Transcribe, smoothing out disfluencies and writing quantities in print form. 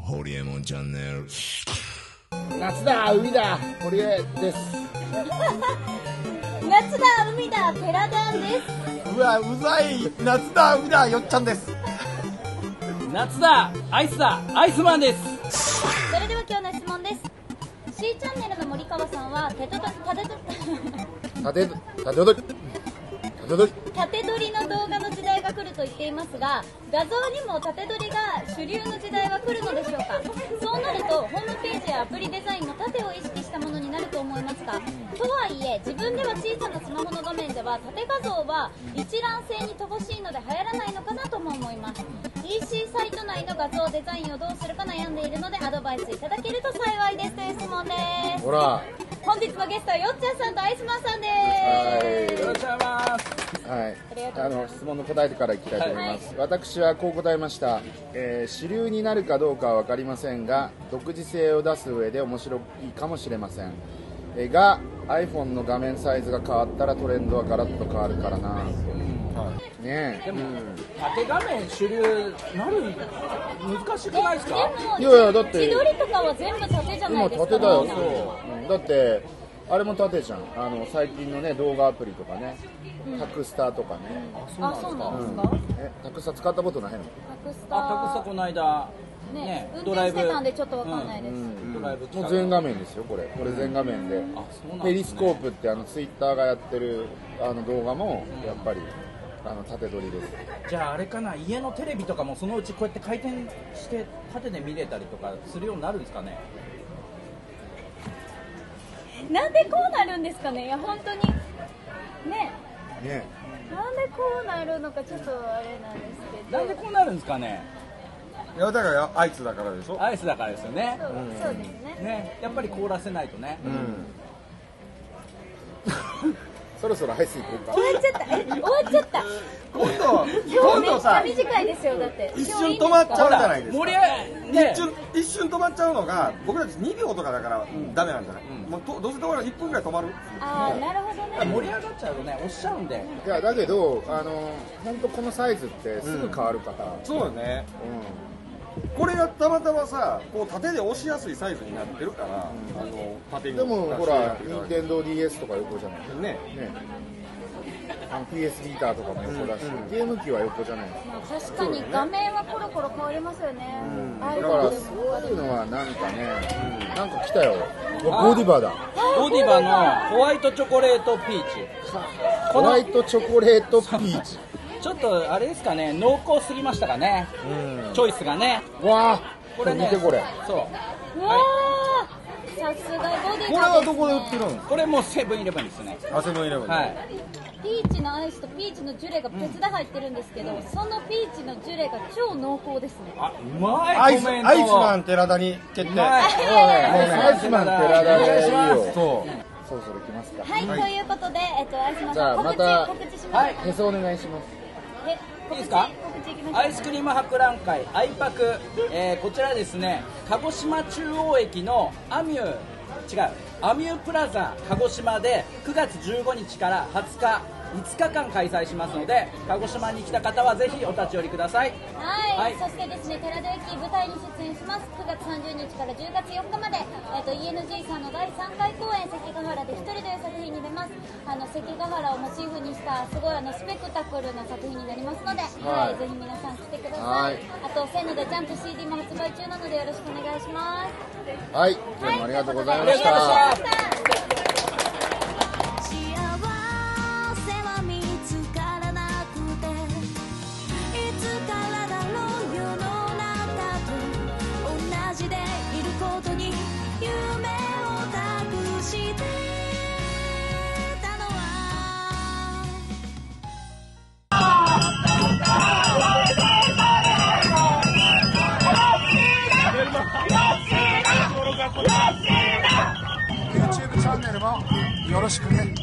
ホリエモンチャンネル。夏だ海だホリエです。夏だ海だペラダンです。うわうざい。夏だ海だよっちゃんです。夏だアイスマンです。それでは今日の質問です。 C チャンネルの森川さんは縦取りの動画の時代が来ると言っていますが、画像にも縦取りが主流の時代は来るのでしょうか。そうなるとホームページやアプリデザインの縦を意識したものになると思いますが、とはいえ自分では小さなスマホの画面では縦画像は一覧性に乏しいので流行らないのかなとも思います。 EC サイト内の画像デザインをどうするか悩んでいるのでアドバイスいただけると幸いですという質問です。ほら本日のゲストはよっちゃんさんとアイスマンさんです。よろしくお願いします。はい、質問の答えからいきたいと思います、はい、私はこう答えました、主流になるかどうかは分かりませんが独自性を出す上で面白いかもしれません、が iPhone の画面サイズが変わったらトレンドはガラッと変わるからな、はい、ねえでも、うん、縦画面主流なる難しくないですか。いやいやだって自撮りとかは全部縦じゃないですか。縦だよそう、うん、だってあれも縦じゃん。最近のね動画アプリとかね、タクスタとかね。あ、そうなんですか。タクスタ使ったことないの？タクスタこの間ね運転してたんでちょっとわかんないです。もう全画面ですよこれ全画面で。ペリスコープってツイッターがやってる動画もやっぱり縦取りです。じゃああれかな、家のテレビとかもそのうちこうやって回転して縦で見れたりとかするようになるんですかね。なんでこうなるんですかね。いや本当にねなんでこうなるのかちょっとあれなんですけど。なんでこうなるんですかね。いやだからアイスだからでしょ。アイスだからですよね。そうですね。やっぱり凍らせないとね。そろそろアイス行こうか。終わっちゃった。今度さめっちゃ短いですよ。だって一瞬止まっちゃうじゃないですか。一瞬止まっちゃうのが僕ら2秒とかだからダメなんじゃない。もうどうせ1分ぐらい止まる。ああなるほどね。盛り上がっちゃうとね押しちゃうんで。いやだけど本当このサイズってすぐ変わるから。そうだね。これがたまたまさこう縦で押しやすいサイズになってるから縦に。でもほら NintendoDS とか横じゃないですかね。PS ビーターとかも横だし、ゲーム機は横じゃないですか。確かに画面はコロコロ変わりますよね。だからそういうのはなんかね、なんか来たよ。ゴディバだ。ゴディバのホワイトチョコレートピーチ。ホワイトチョコレートピーチ。ちょっとあれですかね、濃厚すぎましたかね、チョイスがね。わあ、これ見てこれ。そう。わあ、さすがゴディバ。これはどこで売ってるんですか。これもセブンイレブンですね。あ、セブンイレブン。はい。ピーチのアイスとピーチのジュレが別で入ってるんですけど、そのピーチのジュレが超濃厚ですね。あ、うまい。アイスマン寺田に決定。アイスマン寺田でいいよ。そう。そろそろ来ますか。はい、ということでアイスマンさん告知します。はい、へそお願いします。いいですか。アイスクリーム博覧会アイパク、こちらですね鹿児島中央駅のアミュープラザ鹿児島で9月15日から20日5日間開催しますので、鹿児島に来た方はぜひお立ち寄りください。はい、そしてですね寺戸駅舞台に出演します。9月30日から10月4日まで、ENG さんの第3回公演関ヶ原で一人という作品に出ます。関ヶ原をモチーフにしたすごいスペクタクルな作品になりますので、はい、ぜひ皆さん来てください。あとせーのでジャンプ CD も発売中なのでよろしくお願いします。はい、どうもありがとうございました。YouTube チャンネルもよろしくね。